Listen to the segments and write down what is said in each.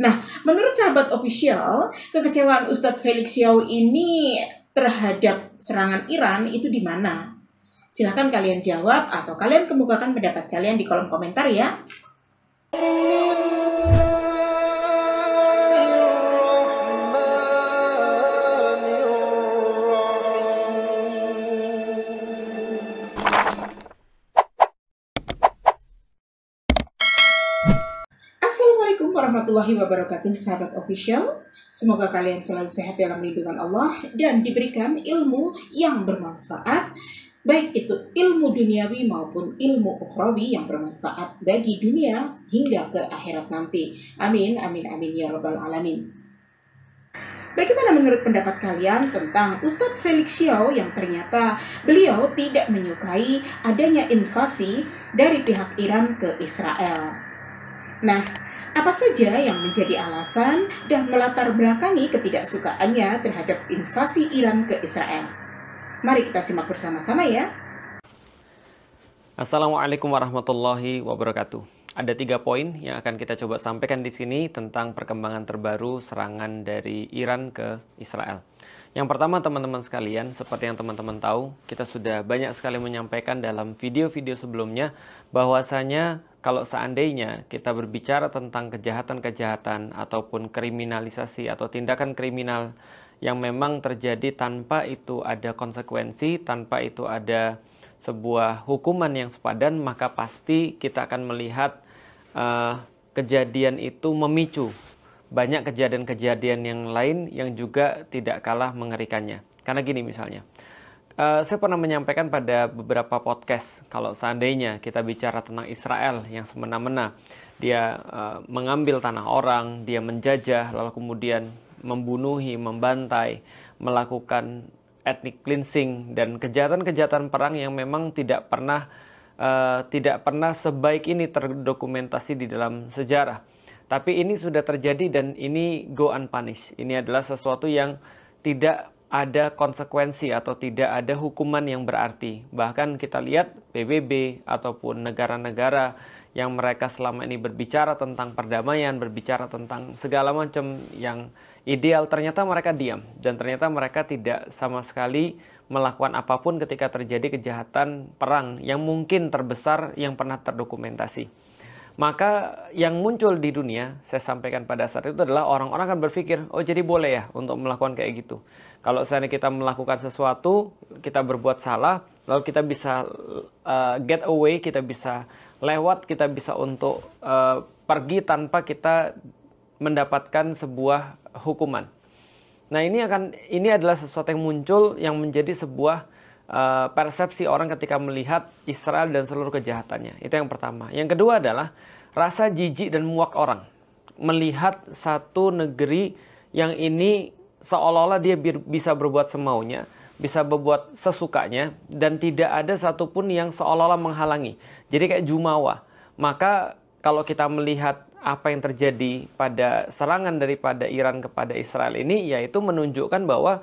Nah, menurut sahabat official, kekecewaan Ustadz Felix Siauw ini terhadap serangan Iran itu di mana? Silahkan kalian jawab atau kalian kemukakan pendapat kalian di kolom komentar ya. Assalamualaikum warahmatullahi wabarakatuh sahabat official. Semoga kalian selalu sehat dalam lindungan Allah dan diberikan ilmu yang bermanfaat, baik itu ilmu duniawi maupun ilmu ukhrawi yang bermanfaat bagi dunia hingga ke akhirat nanti. Amin, amin, amin ya rabbal alamin. Bagaimana menurut pendapat kalian tentang Ustadz Felix Siauw yang ternyata beliau tidak menyukai adanya invasi dari pihak Iran ke Israel? Nah, apa saja yang menjadi alasan dan melatar belakangi ketidaksukaannya terhadap invasi Iran ke Israel? Mari kita simak bersama-sama ya. Assalamualaikum warahmatullahi wabarakatuh. Ada 3 poin yang akan kita coba sampaikan di sini tentang perkembangan terbaru serangan dari Iran ke Israel. Yang pertama teman-teman sekalian, seperti yang teman-teman tahu, kita sudah banyak sekali menyampaikan dalam video-video sebelumnya bahwasanya kalau seandainya kita berbicara tentang kejahatan-kejahatan ataupun kriminalisasi atau tindakan kriminal yang memang terjadi tanpa itu ada konsekuensi, tanpa itu ada sebuah hukuman yang sepadan, maka pasti kita akan melihat kejadian itu memicu banyak kejadian-kejadian yang lain yang juga tidak kalah mengerikannya. Karena gini misalnya, saya pernah menyampaikan pada beberapa podcast, kalau seandainya kita bicara tentang Israel yang semena-mena, dia mengambil tanah orang, dia menjajah, lalu kemudian membunuhi, membantai, melakukan ethnic cleansing, dan kejahatan-kejahatan perang yang memang tidak pernah sebaik ini terdokumentasi di dalam sejarah. Tapi ini sudah terjadi dan ini go unpunished. Ini adalah sesuatu yang tidak ada konsekuensi atau tidak ada hukuman yang berarti. Bahkan kita lihat PBB ataupun negara-negara yang mereka selama ini berbicara tentang perdamaian, berbicara tentang segala macam yang ideal, ternyata mereka diam. Dan ternyata mereka tidak sama sekali melakukan apapun ketika terjadi kejahatan perang yang mungkin terbesar yang pernah terdokumentasi. Maka yang muncul di dunia, saya sampaikan pada saat itu adalah orang-orang akan berpikir, oh jadi boleh ya untuk melakukan kayak gitu. Kalau seandainya kita melakukan sesuatu, kita berbuat salah, lalu kita bisa get away, kita bisa lewat, kita bisa untuk pergi tanpa kita mendapatkan sebuah hukuman. Nah ini adalah sesuatu yang muncul yang menjadi sebuah persepsi orang ketika melihat Israel dan seluruh kejahatannya. Itu yang pertama. Yang kedua adalah rasa jijik dan muak orang melihat satu negeri yang ini seolah-olah dia bisa berbuat semaunya, bisa berbuat sesukanya, dan tidak ada satupun yang seolah-olah menghalangi. Jadi kayak jumawa. Maka kalau kita melihat apa yang terjadi pada serangan daripada Iran kepada Israel ini, yaitu menunjukkan bahwa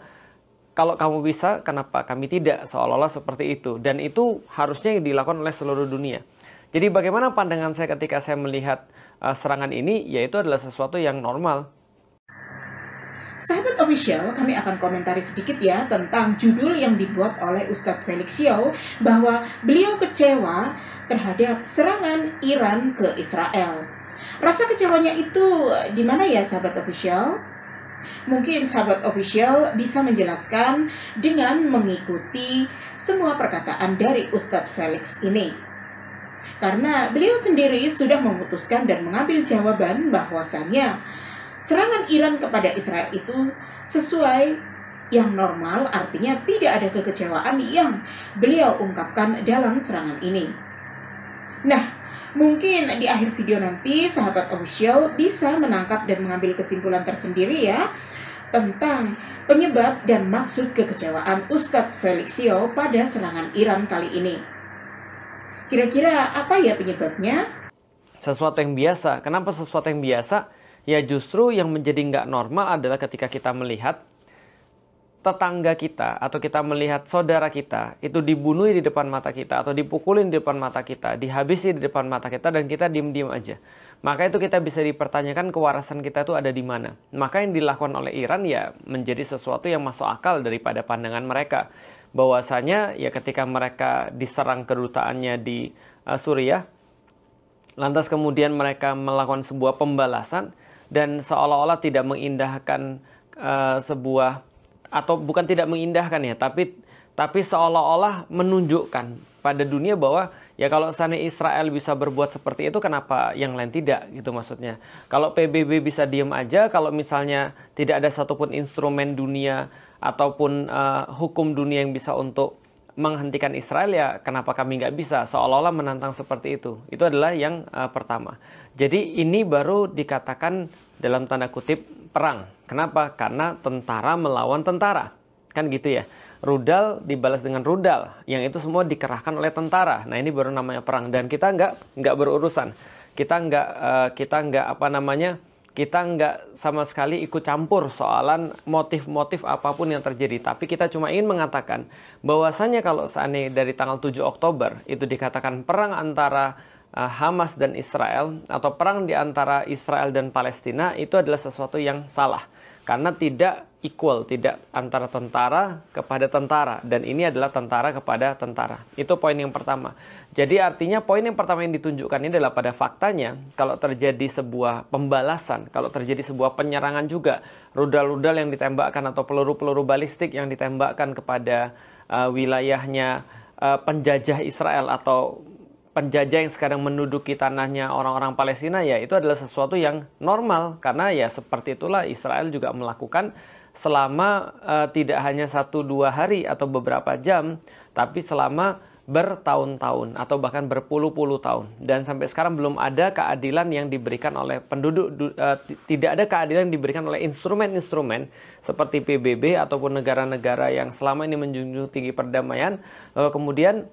kalau kamu bisa, kenapa kami tidak? Seolah-olah seperti itu. Dan itu harusnya dilakukan oleh seluruh dunia. Jadi bagaimana pandangan saya ketika saya melihat serangan ini, yaitu adalah sesuatu yang normal. Sahabat official, kami akan komentari sedikit ya tentang judul yang dibuat oleh Ustadz Felix Siauw bahwa beliau kecewa terhadap serangan Iran ke Israel. Rasa kecewanya itu di mana ya sahabat official? Mungkin sahabat official bisa menjelaskan dengan mengikuti semua perkataan dari Ustadz Felix ini. Karena beliau sendiri sudah memutuskan dan mengambil jawaban bahwasannya serangan Iran kepada Israel itu sesuai yang normal, artinya tidak ada kekecewaan yang beliau ungkapkan dalam serangan ini. Nah, mungkin di akhir video nanti sahabat official bisa menangkap dan mengambil kesimpulan tersendiri ya tentang penyebab dan maksud kekecewaan Ustadz Felix Siauw pada serangan Iran kali ini. Kira-kira apa ya penyebabnya? Sesuatu yang biasa. Kenapa sesuatu yang biasa? Ya justru yang menjadi nggak normal adalah ketika kita melihat tetangga kita atau kita melihat saudara kita itu dibunuh di depan mata kita atau dipukulin di depan mata kita, dihabisi di depan mata kita, dan kita diem-diem aja. maka itu kita bisa dipertanyakan kewarasan kita itu ada di mana. Maka yang dilakukan oleh Iran ya menjadi sesuatu yang masuk akal daripada pandangan mereka. Bahwasanya ya ketika mereka diserang kedutaannya di Suriah, lantas kemudian mereka melakukan sebuah pembalasan dan seolah-olah tidak mengindahkan sebuah, atau bukan tidak mengindahkan ya, tapi seolah-olah menunjukkan pada dunia bahwa ya kalau sana Israel bisa berbuat seperti itu, kenapa yang lain tidak, gitu maksudnya. Kalau PBB bisa diem aja, kalau misalnya tidak ada satupun instrumen dunia ataupun hukum dunia yang bisa untuk menghentikan Israel, ya kenapa kami nggak bisa, seolah-olah menantang seperti itu. Itu adalah yang pertama. Jadi ini baru dikatakan dalam tanda kutip perang. Kenapa? Karena tentara melawan tentara. Kan gitu ya. Rudal dibalas dengan rudal, yang itu semua dikerahkan oleh tentara. Nah ini baru namanya perang, dan kita nggak berurusan, kita nggak sama sekali ikut campur soalan motif-motif apapun yang terjadi. Tapi kita cuma ingin mengatakan bahwasanya kalau seandainya dari tanggal 7 Oktober itu dikatakan perang antara Hamas dan Israel, atau perang di antara Israel dan Palestina, itu adalah sesuatu yang salah. Karena tidak equal, tidak antara tentara kepada tentara. Dan ini adalah tentara kepada tentara. Itu poin yang pertama. Jadi artinya poin yang pertama yang ditunjukkan ini adalah pada faktanya, kalau terjadi sebuah pembalasan, kalau terjadi sebuah penyerangan juga, rudal-rudal yang ditembakkan atau peluru-peluru balistik yang ditembakkan kepada wilayahnya penjajah Israel atau penjajah yang sekarang menduduki tanahnya orang-orang Palestina, ya itu adalah sesuatu yang normal. Karena ya seperti itulah Israel juga melakukan selama tidak hanya 1-2 hari atau beberapa jam, tapi selama bertahun-tahun atau bahkan berpuluh-puluh tahun. Dan sampai sekarang belum ada keadilan yang diberikan oleh penduduk, tidak ada keadilan yang diberikan oleh instrumen-instrumen seperti PBB ataupun negara-negara yang selama ini menjunjung tinggi perdamaian, lalu kemudian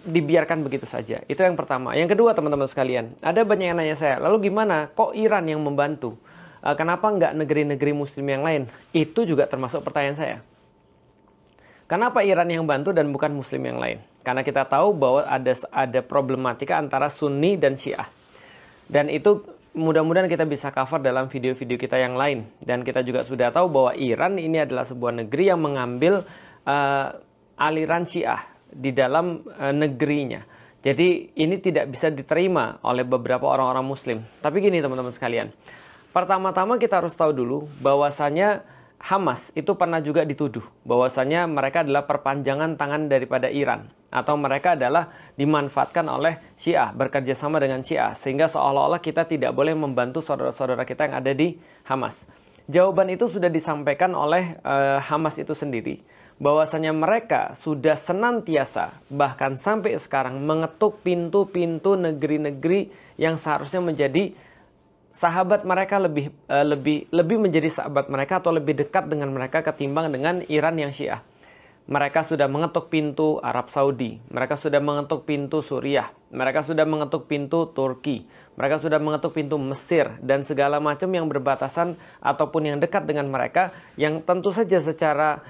dibiarkan begitu saja. Itu yang pertama. Yang kedua, teman-teman sekalian, ada banyak yang nanya saya, lalu gimana kok Iran yang membantu? Kenapa nggak negeri-negeri muslim yang lain? Itu juga termasuk pertanyaan saya. Kenapa Iran yang bantu dan bukan muslim yang lain? Karena kita tahu bahwa ada problematika antara Sunni dan Syiah. Dan itu mudah-mudahan kita bisa cover dalam video-video kita yang lain. Dan kita juga sudah tahu bahwa Iran ini adalah sebuah negeri yang mengambil aliran Syiah di dalam negerinya. Jadi ini tidak bisa diterima oleh beberapa orang-orang muslim. Tapi gini teman-teman sekalian, pertama-tama kita harus tahu dulu bahwasanya Hamas itu pernah juga dituduh bahwasanya mereka adalah perpanjangan tangan daripada Iran, atau mereka adalah dimanfaatkan oleh Syiah, bekerja sama dengan Syiah, sehingga seolah-olah kita tidak boleh membantu saudara-saudara kita yang ada di Hamas. Jawaban itu sudah disampaikan oleh Hamas itu sendiri, bahwasanya mereka sudah senantiasa bahkan sampai sekarang mengetuk pintu-pintu negeri-negeri yang seharusnya menjadi sahabat mereka, lebih menjadi sahabat mereka atau lebih dekat dengan mereka ketimbang dengan Iran yang Syiah. Mereka sudah mengetuk pintu Arab Saudi, mereka sudah mengetuk pintu Suriah, mereka sudah mengetuk pintu Turki, mereka sudah mengetuk pintu Mesir, dan segala macam yang berbatasan ataupun yang dekat dengan mereka, yang tentu saja secara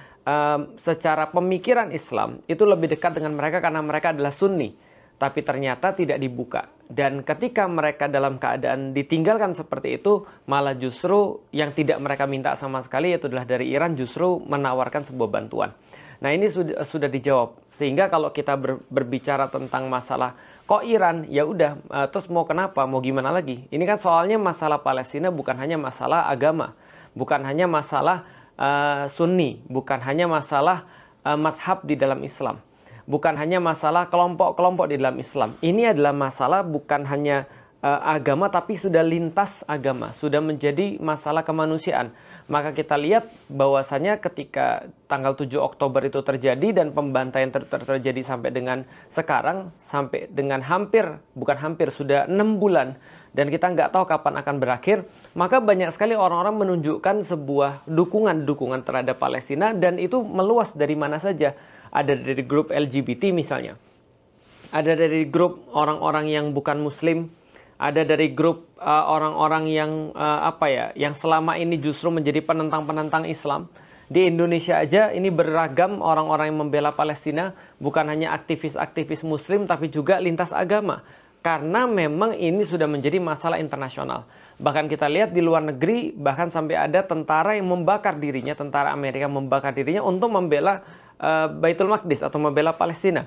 pemikiran Islam itu lebih dekat dengan mereka karena mereka adalah Sunni. Tapi ternyata tidak dibuka, dan ketika mereka dalam keadaan ditinggalkan seperti itu, malah justru yang tidak mereka minta sama sekali, yaitu adalah dari Iran, justru menawarkan sebuah bantuan. Nah ini sudah dijawab, sehingga kalau kita berbicara tentang masalah kok Iran, ya udah terus mau kenapa, mau gimana lagi? Ini kan soalnya masalah Palestina, bukan hanya masalah agama, bukan hanya masalah Sunni, bukan hanya masalah madhab di dalam Islam, bukan hanya masalah kelompok-kelompok di dalam Islam. Ini adalah masalah bukan hanya agama, tapi sudah lintas agama, sudah menjadi masalah kemanusiaan. Maka kita lihat bahwasanya ketika tanggal 7 Oktober itu terjadi dan pembantaian terjadi sampai dengan sekarang, sampai dengan sudah 6 bulan, dan kita nggak tahu kapan akan berakhir, maka banyak sekali orang-orang menunjukkan sebuah dukungan-dukungan terhadap Palestina, dan itu meluas dari mana saja. Ada dari grup LGBT misalnya, ada dari grup orang-orang yang bukan muslim, ada dari grup orang-orang yang yang selama ini justru menjadi penentang-penentang Islam. Di Indonesia aja ini beragam orang-orang yang membela Palestina, bukan hanya aktivis-aktivis muslim tapi juga lintas agama. Karena memang ini sudah menjadi masalah internasional. Bahkan kita lihat di luar negeri, bahkan sampai ada tentara yang membakar dirinya, tentara Amerika membakar dirinya untuk membela Baitul Maqdis atau membela Palestina.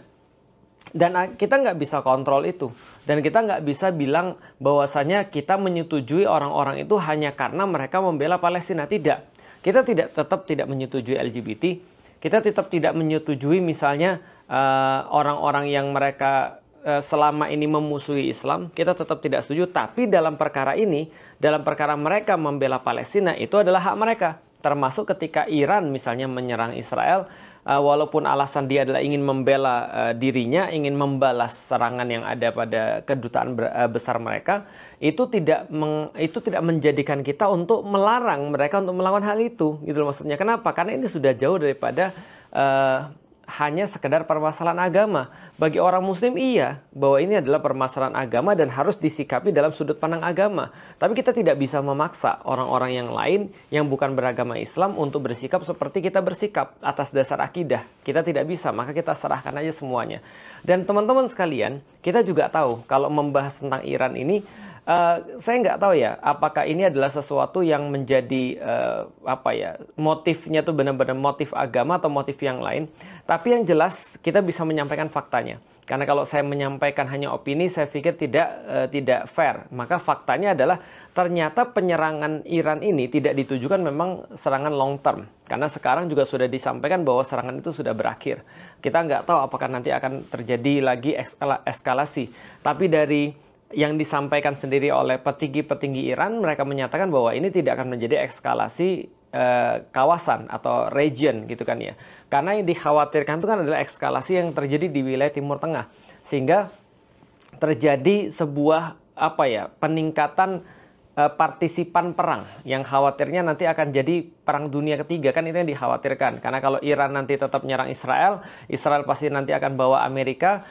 Dan kita nggak bisa kontrol itu. Dan kita nggak bisa bilang bahwasanya kita menyetujui orang-orang itu hanya karena mereka membela Palestina. Tidak. Kita tetap tidak menyetujui LGBT. Kita tetap tidak menyetujui misalnya orang-orang yang mereka selama ini memusuhi Islam, kita tetap tidak setuju. Tapi dalam perkara ini, dalam perkara mereka membela Palestina, itu adalah hak mereka. Termasuk ketika Iran misalnya menyerang Israel, walaupun alasan dia adalah ingin membela dirinya, ingin membalas serangan yang ada pada kedutaan besar mereka, itu tidak menjadikan kita untuk melarang mereka untuk melakukan hal itu, gitu loh maksudnya. Kenapa? Karena ini sudah jauh daripada hanya sekedar permasalahan agama. Bagi orang muslim iya, bahwa ini adalah permasalahan agama dan harus disikapi dalam sudut pandang agama. Tapi kita tidak bisa memaksa orang-orang yang lain yang bukan beragama Islam untuk bersikap seperti kita bersikap atas dasar akidah. Kita tidak bisa, maka kita serahkan aja semuanya. Dan teman-teman sekalian, kita juga tahu kalau membahas tentang Iran ini, saya nggak tahu ya, apakah ini adalah sesuatu yang menjadi motifnya tuh benar-benar motif agama atau motif yang lain. Tapi yang jelas kita bisa menyampaikan faktanya. Karena kalau saya menyampaikan hanya opini, saya pikir tidak fair. Maka faktanya adalah ternyata penyerangan Iran ini tidak ditujukan memang serangan long term. Karena sekarang juga sudah disampaikan bahwa serangan itu sudah berakhir. Kita nggak tahu apakah nanti akan terjadi lagi eskalasi. Tapi dari yang disampaikan sendiri oleh petinggi-petinggi Iran, mereka menyatakan bahwa ini tidak akan menjadi eskalasi kawasan atau region gitu kan ya. Karena yang dikhawatirkan itu kan adalah eskalasi yang terjadi di wilayah Timur Tengah. Sehingga terjadi sebuah peningkatan partisipan perang yang khawatirnya nanti akan jadi perang dunia ketiga, kan itu yang dikhawatirkan. Karena kalau Iran nanti tetap menyerang Israel, Israel pasti nanti akan bawa Amerika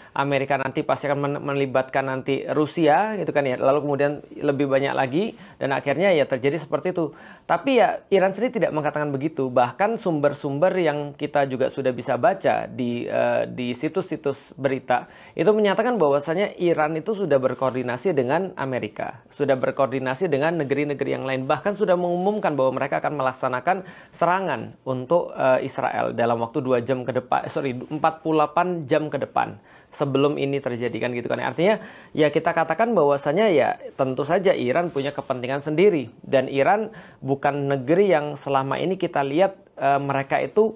nanti pasti akan melibatkan nanti Rusia gitu kan ya, lalu kemudian lebih banyak lagi dan akhirnya ya terjadi seperti itu. Tapi ya Iran sendiri tidak mengatakan begitu, bahkan sumber-sumber yang kita juga sudah bisa baca di situs-situs berita itu menyatakan bahwasanya Iran itu sudah berkoordinasi dengan Amerika, sudah berkoordinasi dengan negeri-negeri yang lain, bahkan sudah mengumumkan bahwa mereka akan melaksanakan serangan untuk Israel dalam waktu 48 jam ke depan sebelum ini terjadi kan gitu kan. Artinya ya kita katakan bahwasanya ya tentu saja Iran punya kepentingan sendiri, dan Iran bukan negeri yang selama ini kita lihat mereka itu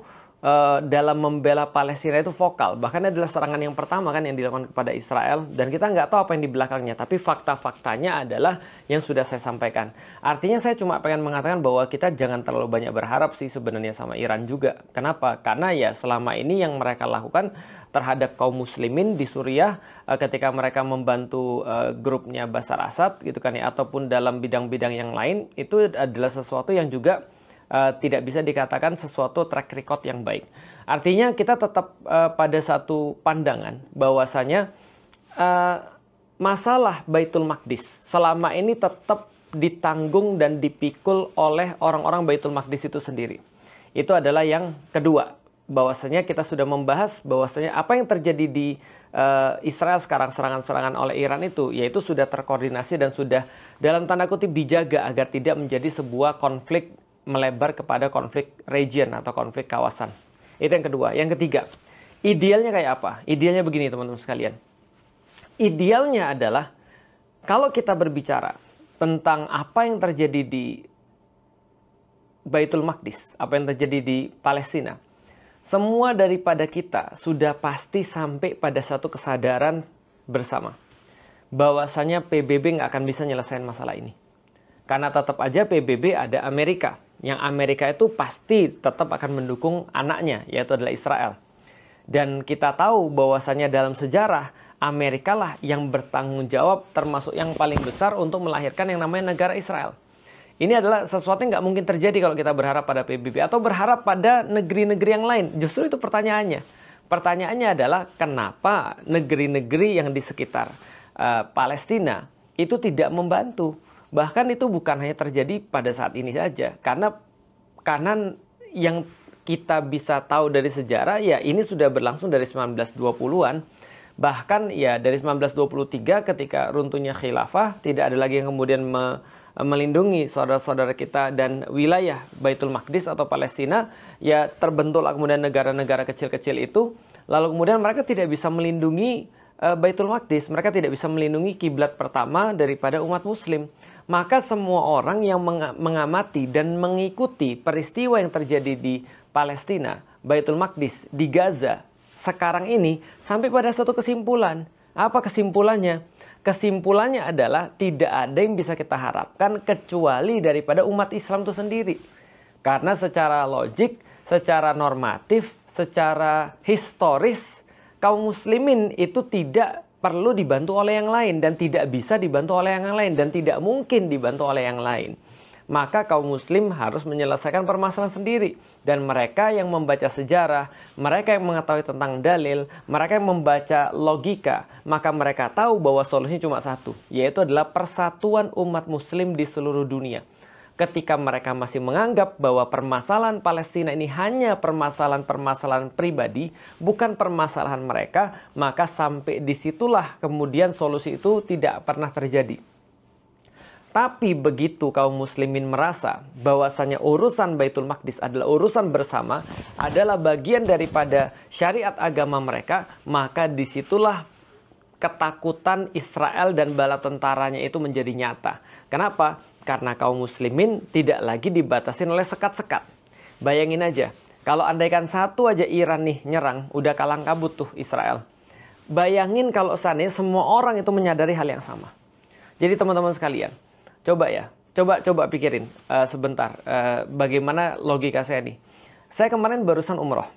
dalam membela Palestina itu vokal. Bahkan adalah serangan yang pertama kan yang dilakukan kepada Israel, dan kita nggak tahu apa yang di belakangnya. Tapi fakta-faktanya adalah yang sudah saya sampaikan. Artinya saya cuma pengen mengatakan bahwa kita jangan terlalu banyak berharap sih sebenarnya sama Iran juga. Kenapa? Karena ya selama ini yang mereka lakukan terhadap kaum muslimin di Suriah ketika mereka membantu grupnya Bashar Asad gitu kan ya, ataupun dalam bidang-bidang yang lain, itu adalah sesuatu yang juga tidak bisa dikatakan sesuatu track record yang baik. Artinya kita tetap pada satu pandangan bahwasanya masalah Baitul Maqdis selama ini tetap ditanggung dan dipikul oleh orang-orang Baitul Maqdis itu sendiri. Itu adalah yang kedua, bahwasanya kita sudah membahas bahwasanya apa yang terjadi di Israel sekarang, serangan-serangan oleh Iran itu yaitu sudah terkoordinasi dan sudah dalam tanda kutip dijaga agar tidak menjadi sebuah konflik melebar kepada konflik region atau konflik kawasan. Itu yang kedua. Yang ketiga, idealnya kayak apa? Idealnya begini teman-teman sekalian. Idealnya adalah kalau kita berbicara tentang apa yang terjadi di Baitul Maqdis, apa yang terjadi di Palestina, semua daripada kita sudah pasti sampai pada satu kesadaran bersama bahwasanya PBB nggak akan bisa nyelesain masalah ini. Karena tetap aja PBB ada Amerika. Yang Amerika itu pasti tetap akan mendukung anaknya, yaitu adalah Israel. Dan kita tahu bahwasanya dalam sejarah, Amerika lah yang bertanggung jawab termasuk yang paling besar untuk melahirkan yang namanya negara Israel. Ini adalah sesuatu yang nggak mungkin terjadi kalau kita berharap pada PBB atau berharap pada negeri-negeri yang lain. Justru itu pertanyaannya. Pertanyaannya adalah kenapa negeri-negeri yang di sekitar Palestina itu tidak membantu. Bahkan itu bukan hanya terjadi pada saat ini saja. Karena yang kita bisa tahu dari sejarah, ya ini sudah berlangsung dari 1920-an. Bahkan ya dari 1923 ketika runtuhnya khilafah, tidak ada lagi yang kemudian melindungi saudara-saudara kita dan wilayah Baitul Maqdis atau Palestina, ya terbentuklah kemudian negara-negara kecil-kecil itu. Lalu kemudian mereka tidak bisa melindungi Baitul Maqdis, mereka tidak bisa melindungi kiblat pertama daripada umat muslim. Maka semua orang yang mengamati dan mengikuti peristiwa yang terjadi di Palestina, Baitul Maqdis, di Gaza sekarang ini, sampai pada satu kesimpulan. Apa kesimpulannya? Kesimpulannya adalah tidak ada yang bisa kita harapkan kecuali daripada umat Islam itu sendiri. Karena secara logik, secara normatif, secara historis, kaum muslimin itu tidak perlu dibantu oleh yang lain dan tidak bisa dibantu oleh yang lain dan tidak mungkin dibantu oleh yang lain. Maka kaum muslim harus menyelesaikan permasalahan sendiri. Dan mereka yang membaca sejarah, mereka yang mengetahui tentang dalil, mereka yang membaca logika, maka mereka tahu bahwa solusinya cuma satu, yaitu adalah persatuan umat muslim di seluruh dunia. Ketika mereka masih menganggap bahwa permasalahan Palestina ini hanya permasalahan-permasalahan pribadi, bukan permasalahan mereka, maka sampai disitulah kemudian solusi itu tidak pernah terjadi. Tapi begitu kaum muslimin merasa bahwasanya urusan Baitul Maqdis adalah urusan bersama, adalah bagian daripada syariat agama mereka, maka disitulah ketakutan Israel dan bala tentaranya itu menjadi nyata. Kenapa? Karena kaum muslimin tidak lagi dibatasi oleh sekat-sekat. Bayangin aja, kalau andaikan satu aja Iran nih nyerang, udah kalang kabut tuh Israel. Bayangin kalau seandainya semua orang itu menyadari hal yang sama. Jadi teman-teman sekalian, Coba pikirin sebentar bagaimana logika saya nih. Saya kemarin barusan umroh.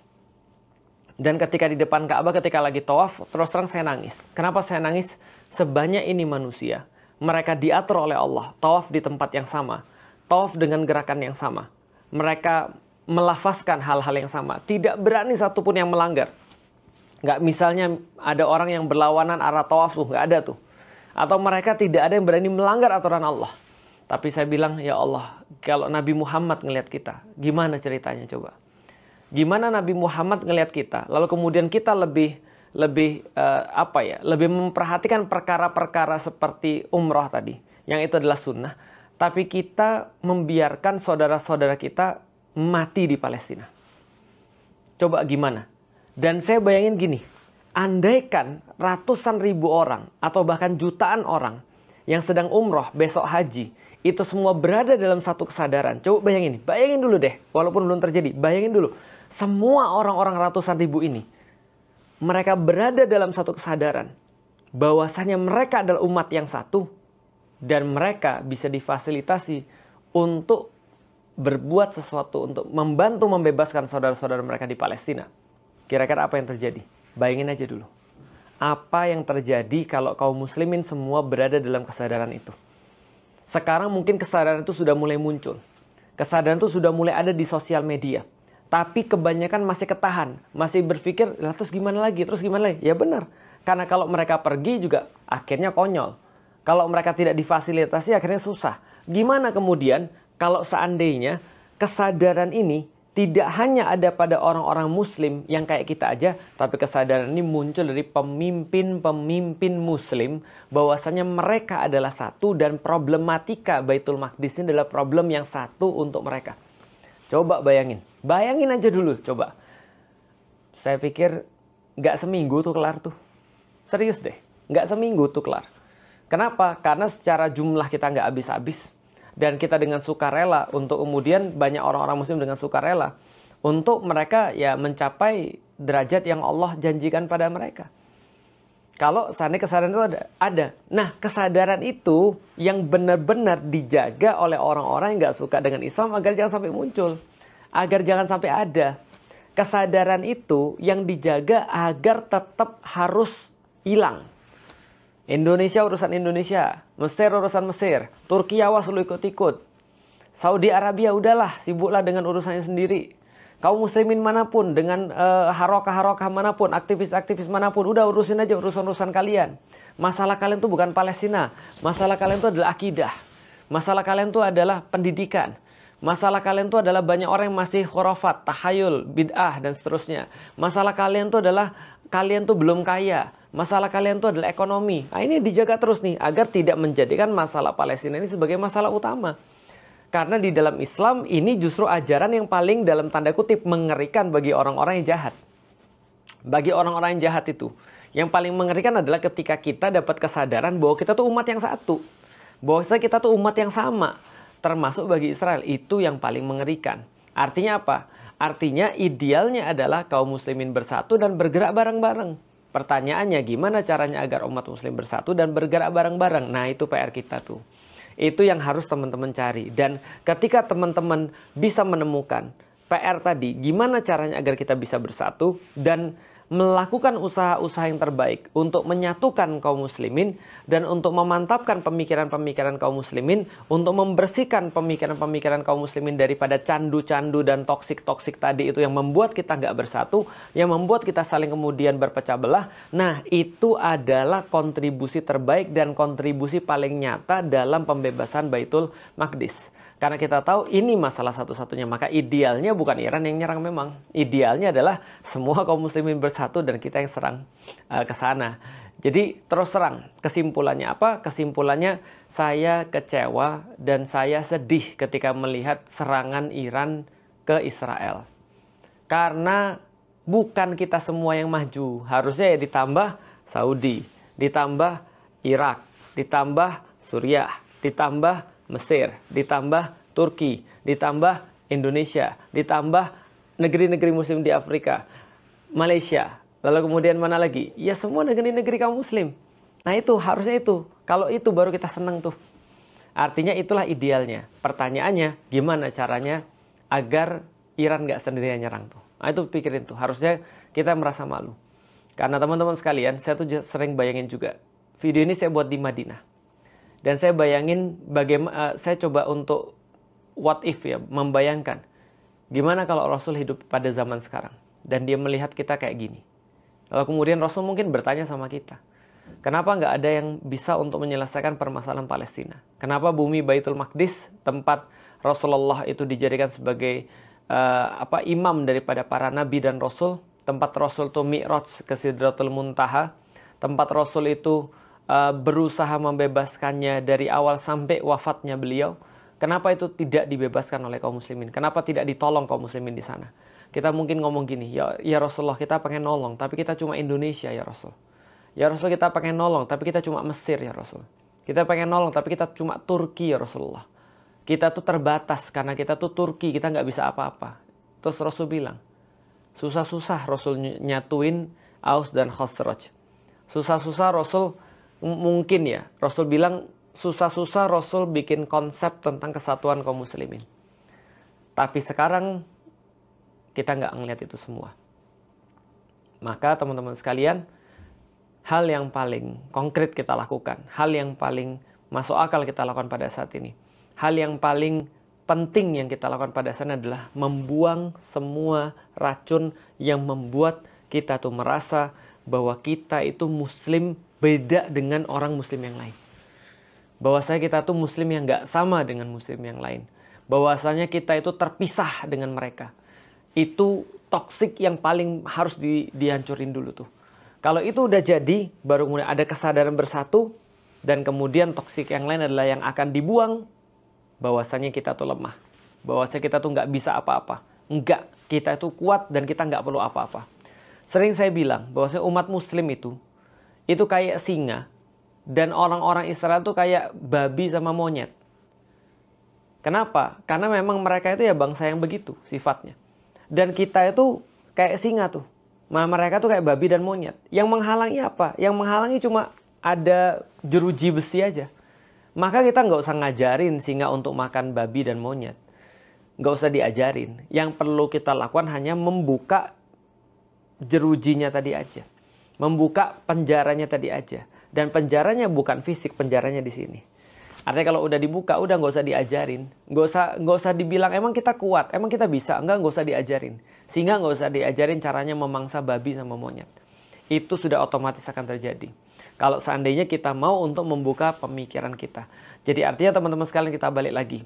Dan ketika di depan Ka'bah, ketika lagi tawaf, terus terang saya nangis. Kenapa saya nangis? Sebanyak ini manusia, mereka diatur oleh Allah tawaf di tempat yang sama, tawaf dengan gerakan yang sama. Mereka melafazkan hal-hal yang sama. Tidak berani satupun yang melanggar. Nggak misalnya ada orang yang berlawanan arah tawaf, nggak ada tuh. Atau mereka tidak ada yang berani melanggar aturan Allah. Tapi saya bilang, ya Allah, kalau Nabi Muhammad ngelihat kita, gimana ceritanya coba? Gimana Nabi Muhammad ngelihat kita? Lalu kemudian kita lebih memperhatikan perkara-perkara seperti umroh tadi, yang itu adalah sunnah. Tapi kita membiarkan saudara-saudara kita mati di Palestina. Coba gimana? Dan saya bayangin gini. Andaikan ratusan ribu orang atau bahkan jutaan orang yang sedang umroh besok haji itu semua berada dalam satu kesadaran. Coba bayangin dulu deh, walaupun belum terjadi, bayangin dulu. Semua orang-orang ratusan ribu ini, mereka berada dalam satu kesadaran bahwasanya mereka adalah umat yang satu dan mereka bisa difasilitasi untuk berbuat sesuatu untuk membantu membebaskan saudara-saudara mereka di Palestina. Kira-kira apa yang terjadi? Bayangin aja dulu, apa yang terjadi kalau kaum muslimin semua berada dalam kesadaran itu. Sekarang mungkin kesadaran itu sudah mulai muncul. Kesadaran itu sudah mulai ada di sosial media. Tapi kebanyakan masih ketahan, masih berpikir, lah terus gimana lagi? Ya benar, karena kalau mereka pergi juga akhirnya konyol. Kalau mereka tidak difasilitasi akhirnya susah. Gimana kemudian kalau seandainya kesadaran ini tidak hanya ada pada orang-orang muslim yang kayak kita aja, tapi kesadaran ini muncul dari pemimpin-pemimpin muslim bahwasanya mereka adalah satu dan problematika Baitul Maqdis ini adalah problem yang satu untuk mereka. Coba bayangin aja dulu, coba. Saya pikir nggak seminggu tuh kelar tuh. Serius deh, nggak seminggu tuh kelar. Kenapa? Karena secara jumlah kita nggak habis-habis. Dan kita dengan sukarela untuk kemudian banyak orang-orang muslim dengan sukarela untuk mereka ya mencapai derajat yang Allah janjikan pada mereka. Kalau seandainya kesadaran itu ada. Nah, kesadaran itu yang benar-benar dijaga oleh orang-orang yang gak suka dengan Islam agar jangan sampai muncul. Agar jangan sampai ada. Kesadaran itu yang dijaga agar tetap harus hilang. Indonesia urusan Indonesia, Mesir urusan Mesir, Turki awas lu ikut-ikut. Saudi Arabia udahlah, sibuklah dengan urusannya sendiri. Kaum muslimin manapun, dengan harokah-harokah manapun, aktivis-aktivis manapun, udah urusin aja urusan-urusan kalian. Masalah kalian tuh bukan Palestina, masalah kalian tuh adalah akidah. Masalah kalian tuh adalah pendidikan. Masalah kalian itu adalah banyak orang yang masih khurafat, tahayul, bid'ah, dan seterusnya. Masalah kalian itu adalah kalian tuh belum kaya. Masalah kalian itu adalah ekonomi. Nah, ini dijaga terus nih, agar tidak menjadikan masalah Palestina ini sebagai masalah utama. Karena di dalam Islam ini justru ajaran yang paling dalam tanda kutip mengerikan bagi orang-orang yang jahat. Bagi orang-orang yang jahat itu, yang paling mengerikan adalah ketika kita dapat kesadaran bahwa kita tuh umat yang satu. Bahwa kita tuh umat yang sama. Termasuk bagi Israel, itu yang paling mengerikan. Artinya apa? Artinya idealnya adalah kaum muslimin bersatu dan bergerak bareng-bareng. Pertanyaannya gimana caranya agar umat muslim bersatu dan bergerak bareng-bareng? Nah, itu PR kita tuh. Itu yang harus teman-teman cari. Dan ketika teman-teman bisa menemukan PR tadi, gimana caranya agar kita bisa bersatu dan melakukan usaha-usaha yang terbaik untuk menyatukan kaum muslimin dan untuk memantapkan pemikiran-pemikiran kaum muslimin, untuk membersihkan pemikiran-pemikiran kaum muslimin daripada candu-candu dan toksik-toksik tadi itu yang membuat kita nggak bersatu, yang membuat kita saling kemudian berpecah belah. Nah, itu adalah kontribusi terbaik dan kontribusi paling nyata dalam pembebasan Baitul Maqdis. Karena kita tahu ini masalah satu-satunya, maka idealnya bukan Iran yang nyerang memang. Idealnya adalah semua kaum muslimin bersatu dan kita yang serang ke sana. Jadi terus serang. Kesimpulannya apa? Kesimpulannya saya kecewa dan saya sedih ketika melihat serangan Iran ke Israel. Karena bukan kita semua yang maju. Harusnya ya ditambah Saudi, ditambah Irak, ditambah Suriah, ditambah Mesir, ditambah Turki, ditambah Indonesia, ditambah negeri-negeri muslim di Afrika, Malaysia, lalu kemudian mana lagi? Ya semua negeri-negeri kaum muslim. Nah itu, harusnya itu. Kalau itu baru kita senang tuh. Artinya itulah idealnya. Pertanyaannya, gimana caranya agar Iran nggak sendirian nyerang tuh? Nah itu pikirin tuh, harusnya kita merasa malu. Karena teman-teman sekalian, saya tuh sering bayangin juga. Video ini saya buat di Madinah. Dan saya bayangin bagaimana, saya coba untuk what if ya, membayangkan gimana kalau Rasul hidup pada zaman sekarang dan dia melihat kita kayak gini. Lalu kemudian Rasul mungkin bertanya sama kita, kenapa nggak ada yang bisa untuk menyelesaikan permasalahan Palestina? Kenapa bumi Baitul Maqdis, tempat Rasulullah itu dijadikan sebagai imam daripada para nabi dan Rasul, tempat Rasul itu mi'raj ke Sidratul Muntaha, tempat Rasul itu berusaha membebaskannya dari awal sampai wafatnya beliau. Kenapa itu tidak dibebaskan oleh kaum muslimin? Kenapa tidak ditolong kaum muslimin di sana? Kita mungkin ngomong gini, ya Rasulullah kita pengen nolong, tapi kita cuma Indonesia ya Rasul. Ya Rasul kita pengen nolong, tapi kita cuma Mesir ya Rasul. Kita pengen nolong, tapi kita cuma Turki ya Rasulullah. Kita tuh terbatas karena kita tuh Turki, kita nggak bisa apa-apa. Terus Rasul bilang, susah-susah Rasul nyatuin Aus dan Khosroj. Susah-susah Rasul mungkin ya, Rasul bilang susah-susah Rasul bikin konsep tentang kesatuan kaum muslimin. Tapi sekarang kita nggak ngeliat itu semua. Maka teman-teman sekalian, hal yang paling konkret kita lakukan, hal yang paling masuk akal kita lakukan pada saat ini, hal yang paling penting yang kita lakukan pada saat ini adalah membuang semua racun yang membuat kita tuh merasa bahwa kita itu muslim beda dengan orang muslim yang lain. Bahwasanya kita tuh muslim yang gak sama dengan muslim yang lain. Bahwasanya kita itu terpisah dengan mereka. Itu toksik yang paling harus dihancurin dulu tuh. Kalau itu udah jadi, baru kemudian ada kesadaran bersatu. Dan kemudian toksik yang lain adalah yang akan dibuang. Bahwasanya kita tuh lemah. Bahwasanya kita tuh gak bisa apa-apa. Enggak, kita itu kuat dan kita gak perlu apa-apa. Sering saya bilang bahwasanya umat muslim itu kayak singa, dan orang-orang Israel tuh kayak babi sama monyet. Kenapa? Karena memang mereka itu ya bangsa yang begitu sifatnya. Dan kita itu kayak singa tuh. Mereka tuh kayak babi dan monyet. Yang menghalangi apa? Yang menghalangi cuma ada jeruji besi aja. Maka kita nggak usah ngajarin singa untuk makan babi dan monyet. Nggak usah diajarin. Yang perlu kita lakukan hanya membuka jerujinya tadi aja. Membuka penjaranya tadi aja. Dan penjaranya bukan fisik, penjaranya di sini. Artinya kalau udah dibuka, udah nggak usah diajarin. Nggak usah dibilang, emang kita kuat, emang kita bisa. Nggak usah diajarin. Sehingga nggak usah diajarin caranya memangsa babi sama monyet. Itu sudah otomatis akan terjadi. Kalau seandainya kita mau untuk membuka pemikiran kita. Jadi artinya teman-teman sekalian kita balik lagi.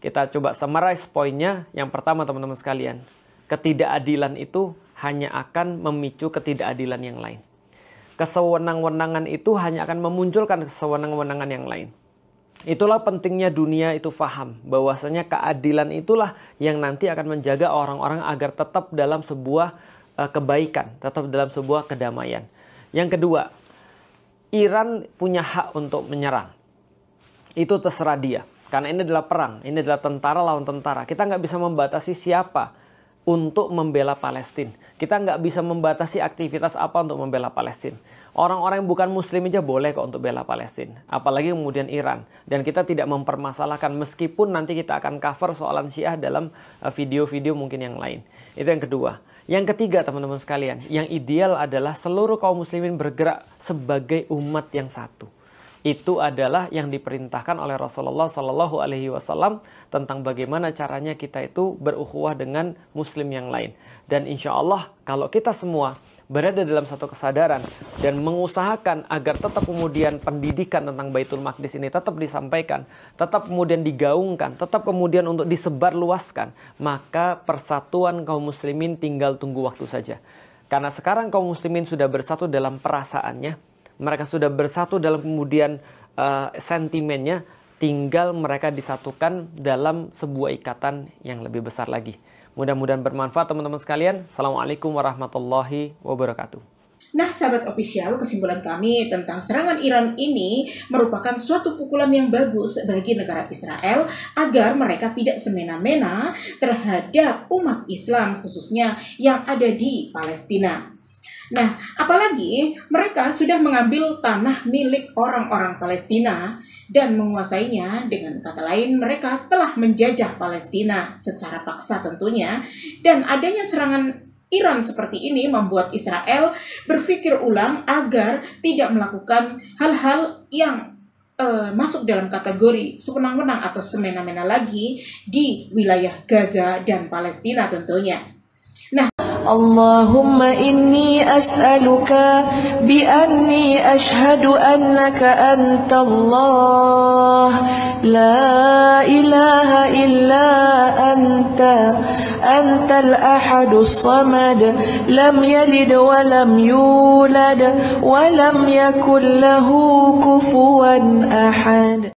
Kita coba summarize poinnya. Yang pertama, teman-teman sekalian, ketidakadilan itu hanya akan memicu ketidakadilan yang lain. Kesewenang-wenangan itu hanya akan memunculkan kesewenang-wenangan yang lain. Itulah pentingnya dunia itu faham bahwasanya keadilan itulah yang nanti akan menjaga orang-orang agar tetap dalam sebuah kebaikan, tetap dalam sebuah kedamaian. Yang kedua, Iran punya hak untuk menyerang. Itu terserah dia. Karena ini adalah perang, ini adalah tentara lawan tentara. Kita nggak bisa membatasi siapa untuk membela Palestina. Kita nggak bisa membatasi aktivitas apa untuk membela Palestina. Orang-orang yang bukan muslim aja boleh kok untuk bela Palestina. Apalagi kemudian Iran. Dan kita tidak mempermasalahkan, meskipun nanti kita akan cover soalan Syiah dalam video-video mungkin yang lain. Itu yang kedua. Yang ketiga, teman-teman sekalian, yang ideal adalah seluruh kaum muslimin bergerak sebagai umat yang satu. Itu adalah yang diperintahkan oleh Rasulullah Shallallahu Alaihi Wasallam tentang bagaimana caranya kita itu berukhuwah dengan Muslim yang lain. Dan insya Allah kalau kita semua berada dalam satu kesadaran dan mengusahakan agar tetap kemudian pendidikan tentang Baitul Maqdis ini tetap disampaikan, tetap kemudian digaungkan, tetap kemudian untuk disebarluaskan, maka persatuan kaum muslimin tinggal tunggu waktu saja. Karena sekarang kaum muslimin sudah bersatu dalam perasaannya. Mereka sudah bersatu dalam kemudian sentimennya, tinggal mereka disatukan dalam sebuah ikatan yang lebih besar lagi. Mudah-mudahan bermanfaat teman-teman sekalian. Assalamualaikum warahmatullahi wabarakatuh. Nah, sahabat official, kesimpulan kami tentang serangan Iran ini merupakan suatu pukulan yang bagus bagi negara Israel agar mereka tidak semena-mena terhadap umat Islam khususnya yang ada di Palestina. Nah, apalagi mereka sudah mengambil tanah milik orang-orang Palestina dan menguasainya. Dengan kata lain, mereka telah menjajah Palestina secara paksa tentunya. Dan adanya serangan Iran seperti ini membuat Israel berpikir ulang agar tidak melakukan hal-hal yang masuk dalam kategori sewenang-wenang atau semena-mena lagi di wilayah Gaza dan Palestina tentunya. اللهم إني أسألك بأني أشهد أنك أنت الله لا إله إلا أنت الأحد الصمد لم يلد ولم يولد ولم يكن له كفوا أحد